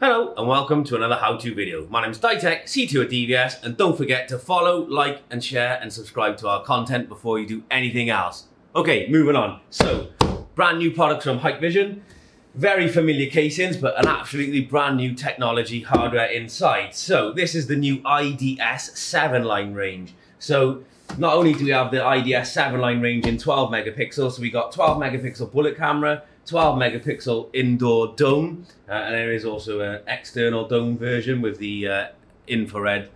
Hello and welcome to another how-to video. My name is Ditek, C2 at DVS, and don't forget to follow, like and share and subscribe to our content before you do anything else. Okay, moving on. So, brand new products from Hikvision. Very familiar casings, but an absolutely brand new technology hardware inside. So this is the new IDS 7 line range. So not only do we have the IDS 7 line range in 12 megapixels, so we got 12 megapixel bullet camera, 12 megapixel indoor dome, and there is also an external dome version with the infrared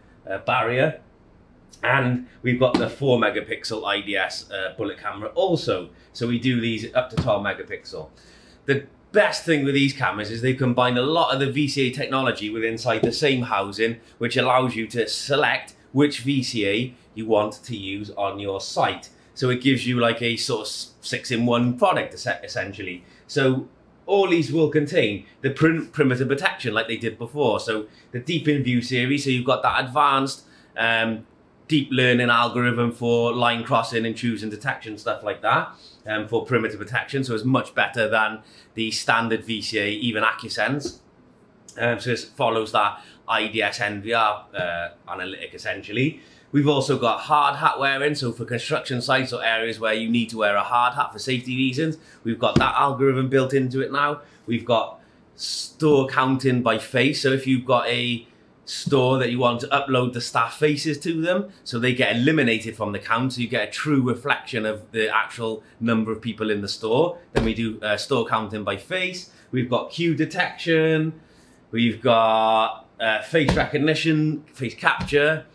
barrier. And we've got the 4 megapixel IDS bullet camera also. So we do these up to 12 megapixel. The best thing with these cameras is they combine a lot of the VCA technology with inside the same housing, which allows you to select which VCA you want to use on your site. So it gives you like a sort of 6-in-1 product essentially. So all these will contain the perimeter protection like they did before. So the Deep in View series, so you've got that advanced deep learning algorithm for line crossing, intrusion detection, stuff like that, for perimeter protection. So it's much better than the standard VCA, even AccuSense. So it follows that IDS NVR analytic essentially. We've also got hard hat wearing, so for construction sites or areas where you need to wear a hard hat for safety reasons, we've got that algorithm built into it now. We've got store counting by face, so if you've got a store that you want to upload the staff faces to them, so they get eliminated from the count, so you get a true reflection of the actual number of people in the store. Then we do store counting by face. We've got queue detection. We've got face recognition, face capture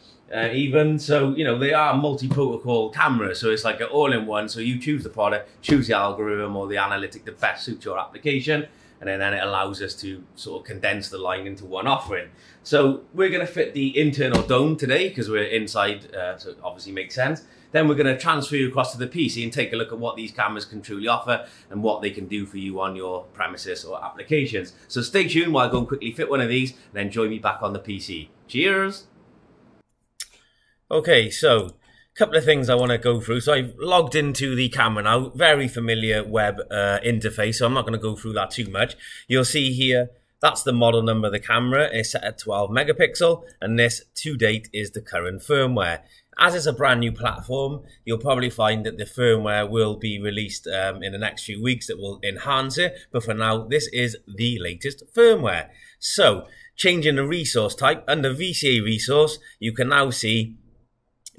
even. So, you know, they are multi-protocol cameras, so it's like an all-in-one. So you choose the product, choose the algorithm or the analytic that best suits your application. And then it allows us to sort of condense the line into one offering. So we're going to fit the internal dome today because we're inside, so it obviously makes sense. Then we're going to transfer you across to the PC and take a look at what these cameras can truly offer and what they can do for you on your premises or applications. So stay tuned while I go and quickly fit one of these and then join me back on the PC. Cheers! Okay, so couple of things I want to go through. So I've logged into the camera now, very familiar web interface, so I'm not going to go through that too much. You'll see here, that's the model number of the camera. It's set at 12 megapixel, and this to date is the current firmware. As it's a brand new platform, you'll probably find that the firmware will be released in the next few weeks that will enhance it. But for now, this is the latest firmware. So changing the resource type, under VCA resource, you can now see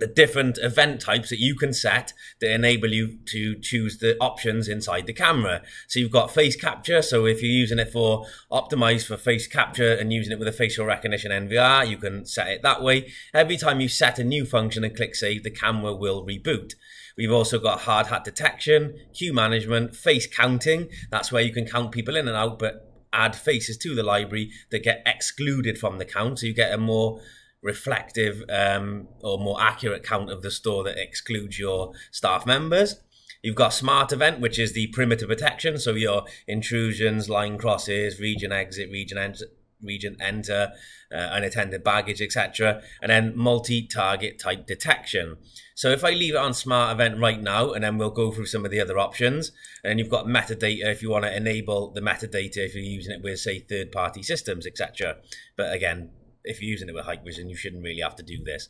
the different event types that you can set that enable you to choose the options inside the camera. So you've got face capture. So if you're using it for optimized for face capture and using it with a facial recognition NVR, you can set it that way. Every time you set a new function and click save, the camera will reboot. We've also got hard hat detection, queue management, face counting. That's where you can count people in and out, but add faces to the library that get excluded from the count. So you get a more reflective or more accurate count of the store that excludes your staff members. You've got smart event, which is the perimeter protection, so your intrusions, line crosses, region exit, region enter, unattended baggage, etc. And then multi-target type detection. So if I leave it on smart event right now, and then we'll go through some of the other options. And you've got metadata if you want to enable the metadata if you're using it with, say, third-party systems, etc. But again, if you're using it with Hikvision, you shouldn't really have to do this.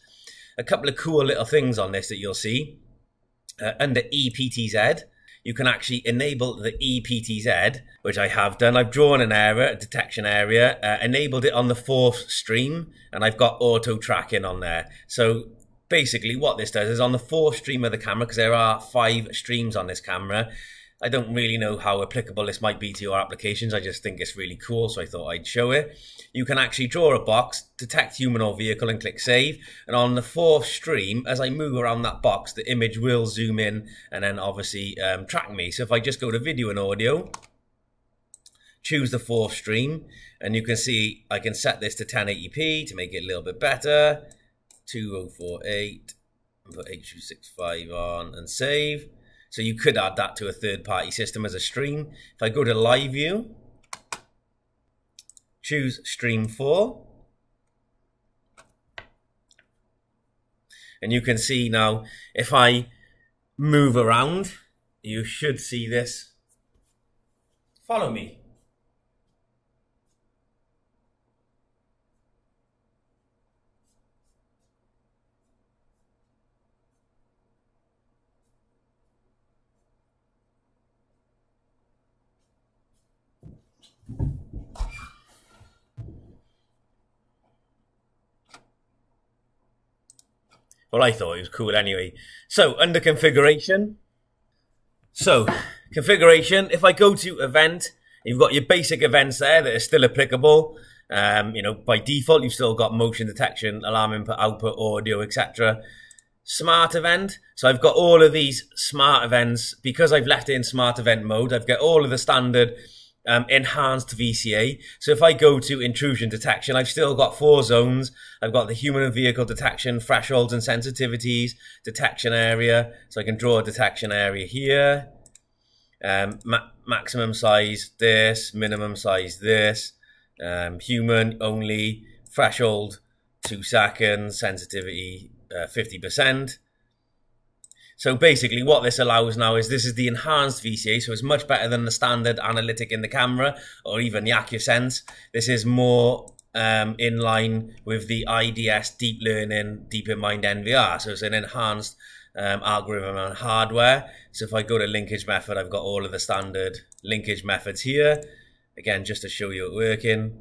A couple of cool little things on this that you'll see. Under EPTZ, you can actually enable the EPTZ, which I have done. I've drawn an area, a detection area, enabled it on the 4th stream, and I've got auto tracking on there. So basically what this does is on the 4th stream of the camera, because there are 5 streams on this camera, I don't really know how applicable this might be to your applications. I just think it's really cool, so I thought I'd show it. You can actually draw a box, detect human or vehicle, and click save. And on the 4th stream, as I move around that box, the image will zoom in and then obviously track me. So if I just go to video and audio, choose the 4th stream, and you can see I can set this to 1080p to make it a little bit better, 2048, put H265 on and save. So you could add that to a third-party system as a stream. If I go to live view, choose stream 4. And you can see now, if I move around, you should see this Follow me. Well, I thought it was cool anyway. So under configuration. So configuration, if I go to event, you've got your basic events there that are still applicable. You know, by default, you've still got motion detection, alarm input, output, audio, etc. Smart event. So I've got all of these smart events. Because I've left it in smart event mode, I've got all of the standard enhanced VCA. So if I go to intrusion detection, I've still got four zones. I've got the human and vehicle detection, thresholds and sensitivities, detection area. So I can draw a detection area here. Maximum size this, minimum size this, human only, threshold 2 seconds, sensitivity 50%. So basically what this allows now is this is the enhanced VCA, so it's much better than the standard analytic in the camera or even the AccuSense. This is more in line with the IDS deep learning, deep in mind NVR. So it's an enhanced algorithm and hardware. So if I go to linkage method, I've got all of the standard linkage methods here. Again, just to show you it working.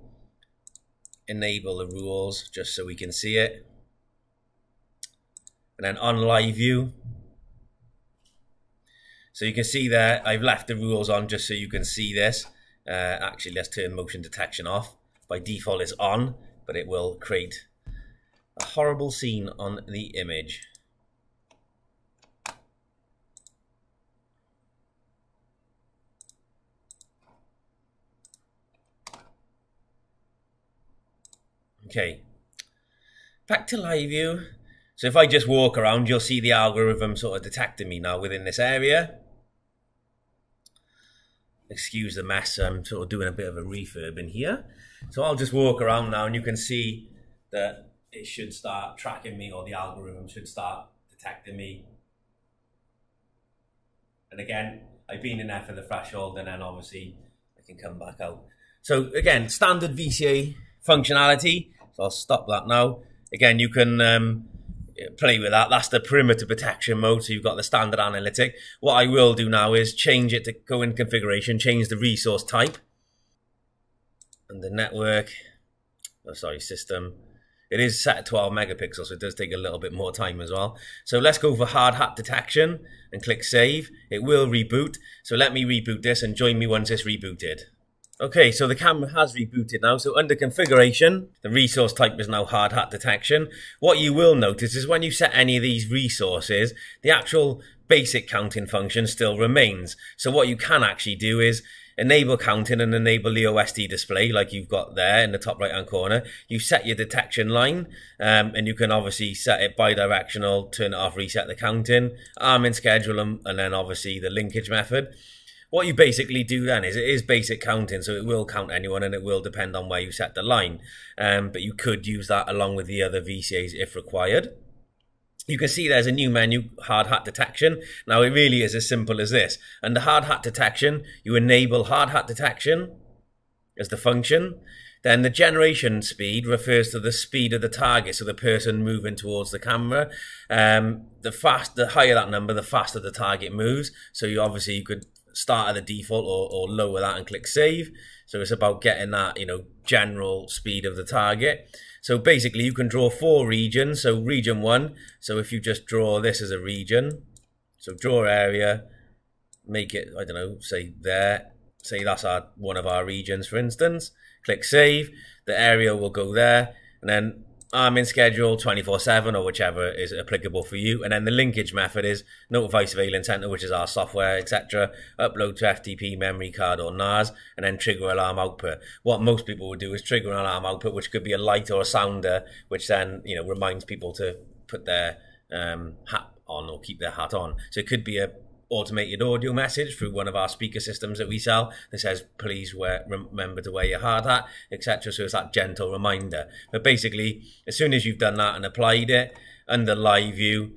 Enable the rules just so we can see it. And then on live view. So you can see there, I've left the rules on just so you can see this. Actually, let's turn motion detection off. By default, it's on, but it will create a horrible scene on the image. Okay, back to live view. So if I just walk around, you'll see the algorithm sort of detecting me now within this area. Excuse the mess, I'm sort of doing a bit of a refurb in here. So I'll just walk around now and you can see that it should start tracking me, or the algorithm should start detecting me. And again, I've been in there for the threshold and then obviously I can come back out. So again, standard VCA functionality. So I'll stop that now. Again, you can play with that. That's the perimeter protection mode, so you've got the standard analytic. What I will do now is change it to go in configuration, change the resource type and the network, oh sorry, system. It is set at 12 megapixels, so it does take a little bit more time as well. So let's go for hard hat detection and click save. It will reboot, so let me reboot this and join me once it's rebooted. Okay, so the camera has rebooted now. So under configuration, the resource type is now hard hat detection. What you will notice is when you set any of these resources, the actual basic counting function still remains. So what you can actually do is enable counting and enable the OSD display like you've got there in the top right hand corner. You set your detection line and you can obviously set it bi-directional, turn it off, reset the counting, arming schedule, and then obviously the linkage method. What you basically do then is, it is basic counting, so it will count anyone and it will depend on where you set the line. But you could use that along with the other VCAs if required. You can see there's a new menu, hard hat detection. Now it really is as simple as this. Under hard hat detection, you enable hard hat detection as the function. Then the generation speed refers to the speed of the target, so the person moving towards the camera. The higher that number, the faster the target moves. So you obviously, you could start at the default or lower that and click save. So it's about getting that, you know, general speed of the target. So basically you can draw four regions. So region one, so if you just draw this as a region, so draw area, make it, I don't know, say there, say that's our one of our regions for instance, click save, the area will go there, and then arming schedule 24/7 or whichever is applicable for you, and then the linkage method is notify surveillance center, which is our software, etc. Upload to FTP, memory card, or NAS, and then trigger alarm output. What most people would do is trigger an alarm output, which could be a light or a sounder, which then, you know, reminds people to put their hat on or keep their hat on. So it could be a automated audio message through one of our speaker systems that we sell that says please remember to wear your hard hat, etc. So it's that gentle reminder. But basically, as soon as you've done that and applied it, under live view,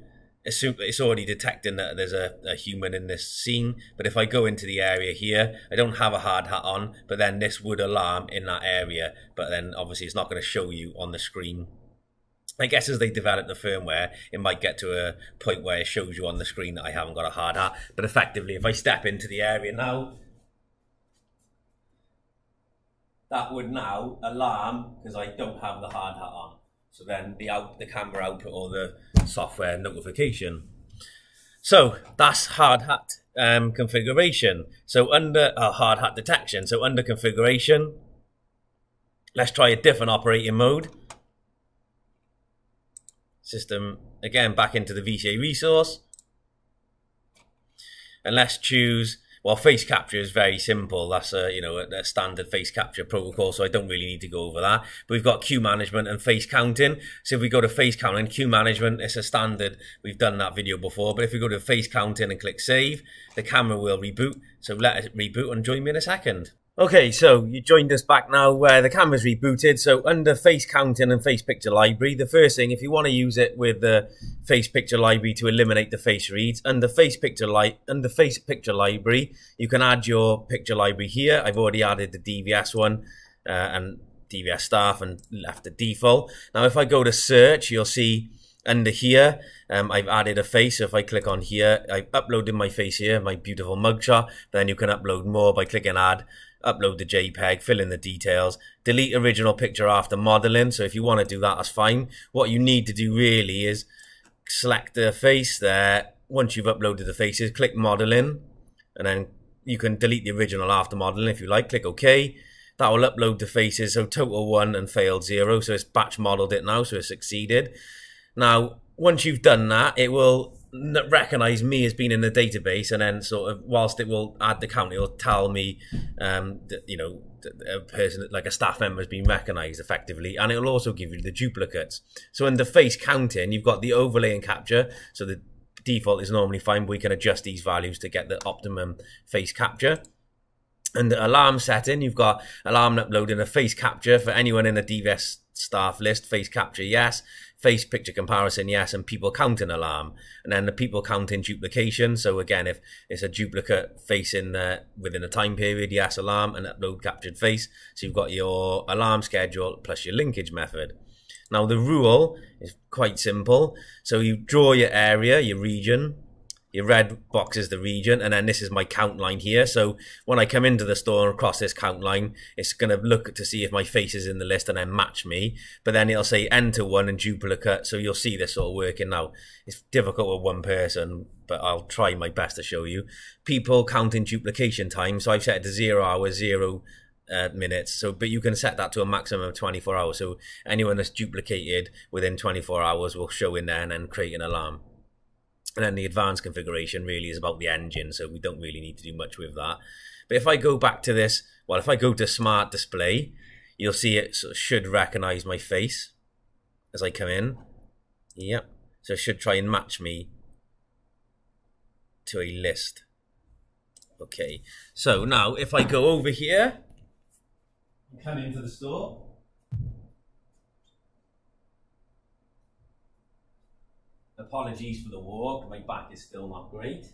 it's already detecting that there's a human in this scene. But if I go into the area here, I don't have a hard hat on, but then this would alarm in that area. But then obviously it's not going to show you on the screen. I guess as they develop the firmware, it might get to a point where it shows you on the screen that I haven't got a hard hat. But effectively, if I step into the area now, that would now alarm because I don't have the hard hat on. So then the camera output or the software notification. So that's hard hat configuration. So under hard hat detection. So under configuration, let's try a different operating mode. System, again, back into the VCA resource. And let's choose, well, face capture is very simple. That's a, you know, a standard face capture protocol, so I don't really need to go over that. But we've got queue management and face counting. So if we go to face counting, queue management, it's a standard. We've done that video before. But if we go to face counting and click save, the camera will reboot. So let it reboot and join me in a second. Okay, so you joined us back now where the camera's rebooted. So under face counting and face picture library, the first thing, if you want to use it with the face picture library to eliminate the face reads, under face picture library, you can add your picture library here. I've already added the DVS one and DVS staff and left the default. Now, if I go to search, you'll see under here, I've added a face. So if I click on here, I've uploaded my face here, my beautiful mugshot. Then you can upload more by clicking add. Upload the JPEG, fill in the details, delete original picture after modeling. So if you want to do that, that's fine. What you need to do really is select the face there. Once you've uploaded the faces, click modeling, and then you can delete the original after modeling if you like. Click OK. That will upload the faces. So total 1 and failed 0. So it's batch modeled it now, so it succeeded. Now, once you've done that, it will recognize me as being in the database, and then sort of whilst it will add the count, it will tell me that, you know, a person, like a staff member, has been recognized effectively, and it will also give you the duplicates. So in the face counting, you've got the overlay and capture. So the default is normally fine, but we can adjust these values to get the optimum face capture. And the alarm setting, you've got alarm and uploading a face capture for anyone in the DVS staff list. Face capture, yes. Face picture comparison, yes. And people counting alarm. And then the people counting duplication. So again, if it's a duplicate face in within a time period, yes, alarm and upload captured face. So you've got your alarm schedule plus your linkage method. Now the rule is quite simple. So you draw your area, your region. Your red box is the region, and then this is my count line here. So when I come into the store and across this count line, it's going to look to see if my face is in the list and then match me. But then it'll say enter 1 and duplicate. So you'll see this sort of working now. It's difficult with one person, but I'll try my best to show you. People counting duplication time. So I've set it to 0 hours, 0 minutes. So, but you can set that to a maximum of 24 hours. So anyone that's duplicated within 24 hours will show in there and then create an alarm. And then the advanced configuration really is about the engine, so we don't really need to do much with that. But if I go back to this, well, if I go to smart display, you'll see it should recognize my face as I come in. Yep. So it should try and match me to a list. Okay. So now if I go over here and come into the store, apologies for the walk, my back is still not great.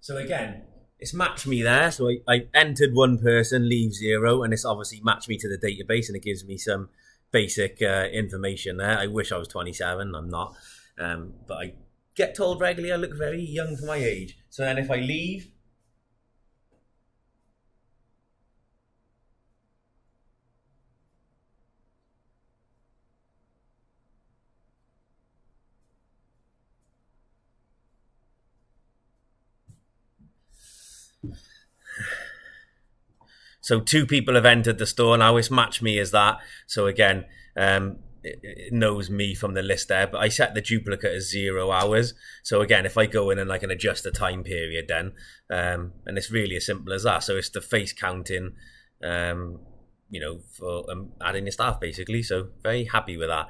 So again, it's matched me there. So I entered 1 person, leave 0, and it's obviously matched me to the database, and it gives me some basic information there. I wish I was 27, I'm not. But I get told regularly I look very young for my age. So then if I leave, so 2 people have entered the store. Now it's matched me as that. So again, it knows me from the list there. But I set the duplicate as 0 hours. So again, if I go in and I can adjust the time period then. And it's really as simple as that. So it's the face counting, you know, for adding your staff basically. So very happy with that.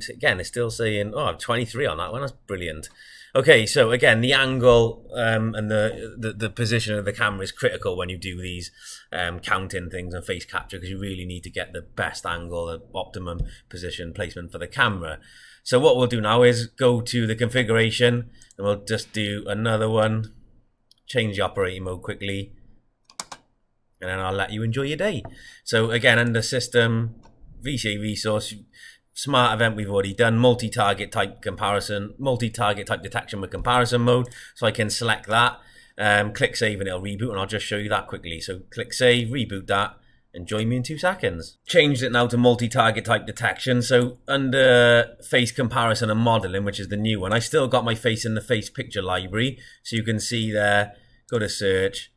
So again, it's still saying, oh, I'm 23 on that one. That's brilliant. Okay, so again, the angle and the position of the camera is critical when you do these counting things and face capture, because you really need to get the best angle, the optimum position placement for the camera. So what we'll do now is go to the configuration, and we'll just do another one, change the operating mode quickly, and then I'll let you enjoy your day. So again, under system, VCA resource, smart event we've already done, multi-target type comparison, multi-target type detection with comparison mode. So I can select that, click save and it'll reboot, and I'll just show you that quickly. So click save, reboot that, and join me in 2 seconds. Changed it now to multi-target type detection. So under face comparison and modeling, which is the new one, I still got my face in the face picture library. So you can see there, go to search,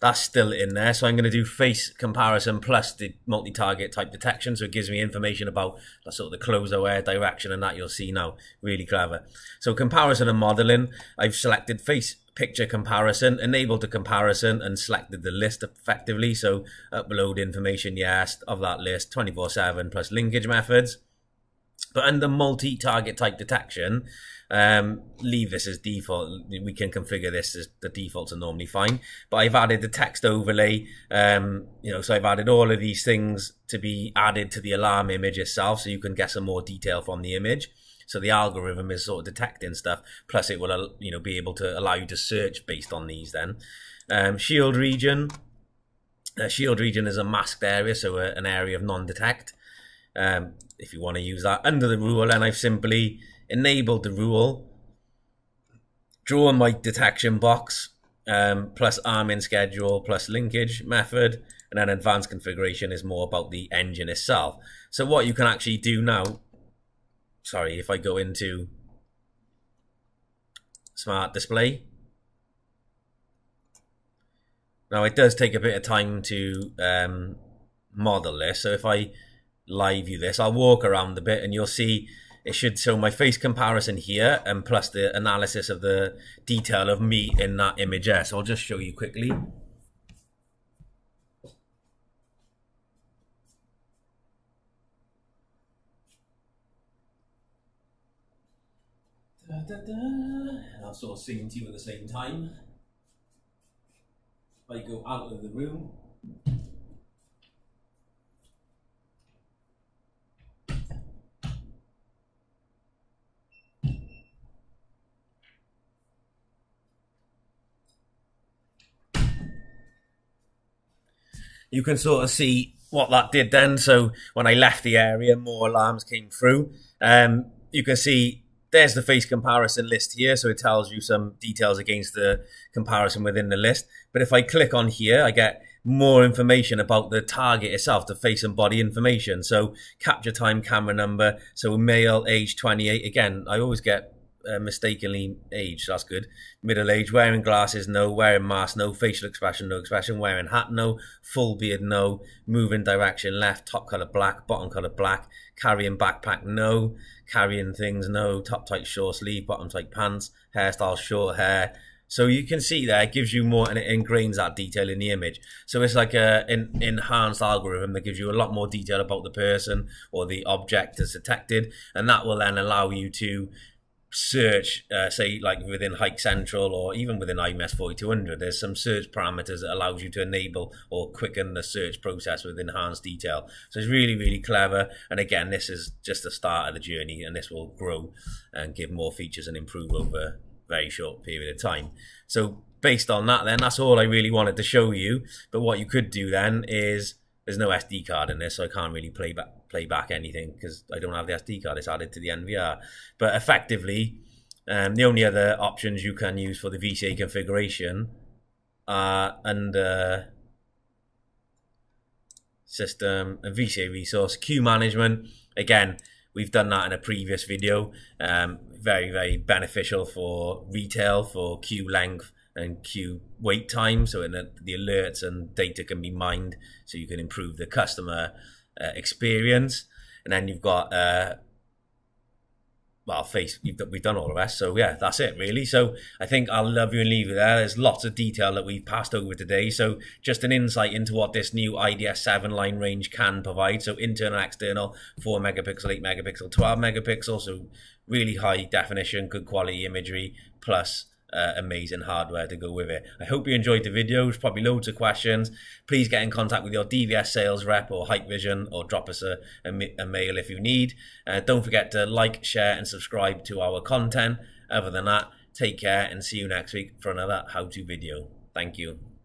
that's still in there. So I'm going to do face comparison plus the multi-target type detection. So it gives me information about sort of the close aware direction and that you'll see now. Really clever. So comparison and modeling, I've selected face picture comparison, enabled the comparison and selected the list effectively. So upload information, yes, of that list, 24/7 plus linkage methods. But under multi-target type detection, leave this as default. We can configure this as the defaults are normally fine. But I've added the text overlay, you know, so I've added all of these things to be added to the alarm image itself, so you can get some more detail from the image. So the algorithm is sort of detecting stuff. Plus, it will, you know, be able to allow you to search based on these. Then, shield region. Shield region is a masked area, so an area of non-detect. If you want to use that under the rule, and I've simply enabled the rule, drawn my detection box, plus arming schedule, plus linkage method, and then advanced configuration is more about the engine itself. So what you can actually do now, sorry, if I go into smart display, now it does take a bit of time to model this. So if I live view this, I'll walk around a bit and you'll see it should show my face comparison here and plus the analysis of the detail of me in that image there. So I'll just show you quickly. And I'll sort of sing to you at the same time. If I go out of the room, you can sort of see what that did then. So when I left the area, more alarms came through. You can see there's the face comparison list here. So it tells you some details against the comparison within the list. But if I click on here, I get more information about the target itself, the face and body information. So capture time, camera number. So male, age 28. Again, I always get mistakenly age, that's good. Middle age, wearing glasses, no. Wearing mask, no. Facial expression, no expression. Wearing hat, no. Full beard, no. Moving direction left, top color black, bottom color black. Carrying backpack, no. Carrying things, no. Top tight short sleeve, bottom tight pants. Hairstyle, short hair. So you can see there, it gives you more and it ingrains that detail in the image. So it's like an enhanced algorithm that gives you a lot more detail about the person or the object that's detected, and that will then allow you to search, say like within Hike Central or even within IMS 4200, there's some search parameters that allows you to enable or quicken the search process with enhanced detail. So it's really, really clever. And again, this is just the start of the journey, and this will grow and give more features and improve over a very short period of time. So based on that, then that's all I really wanted to show you. But what you could do then is, there's no SD card in this, so I can't really play back anything because I don't have the SD card. It's added to the NVR. But effectively, the only other options you can use for the VCA configuration are under system and VCA resource, queue management. Again, we've done that in a previous video. Very, very beneficial for retail, for queue length and queue wait time, so in the alerts and data can be mined, so you can improve the customer experience. And then you've got we've done all the rest. So yeah, that's it really. So I think I'll love you and leave you there. There's lots of detail that we've passed over today. So just an insight into what this new IDS 7 line range can provide. So internal, external, 4 megapixel, 8 megapixel, 12 megapixel. So really high definition, good quality imagery, plus amazing hardware to go with it. I hope you enjoyed the video. There's probably loads of questions. Please get in contact with your DVS sales rep or Hikvision, or drop us a mail if you need. Don't forget to like, share and subscribe to our content. Other than that, take care and see you next week for another how-to video. Thank you.